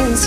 reasons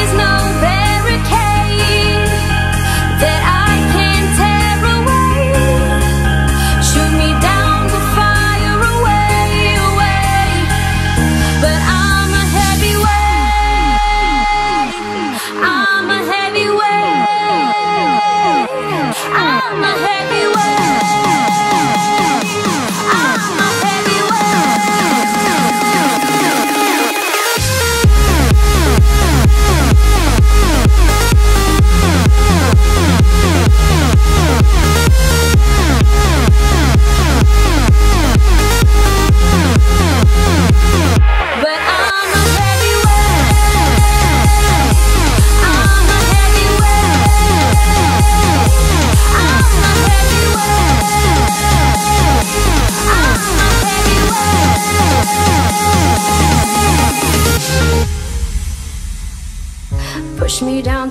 is no barricade that I can't tear away. Shoot me down to fire away, away. But I'm a heavyweight, I'm a heavyweight, I'm a heavyweight. But I'm a push me down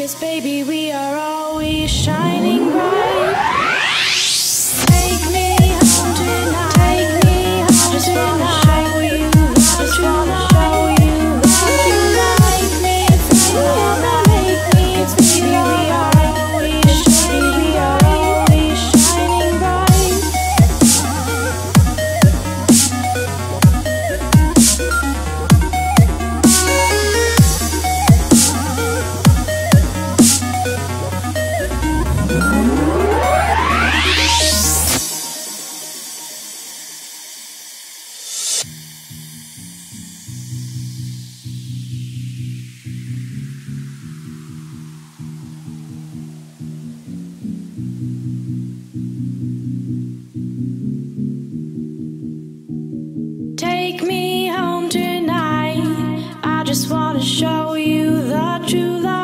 'Cause baby, we are always shining bright. Take me home tonight. Take me home tonight. Take me home tonight. I just wanna show you the true love.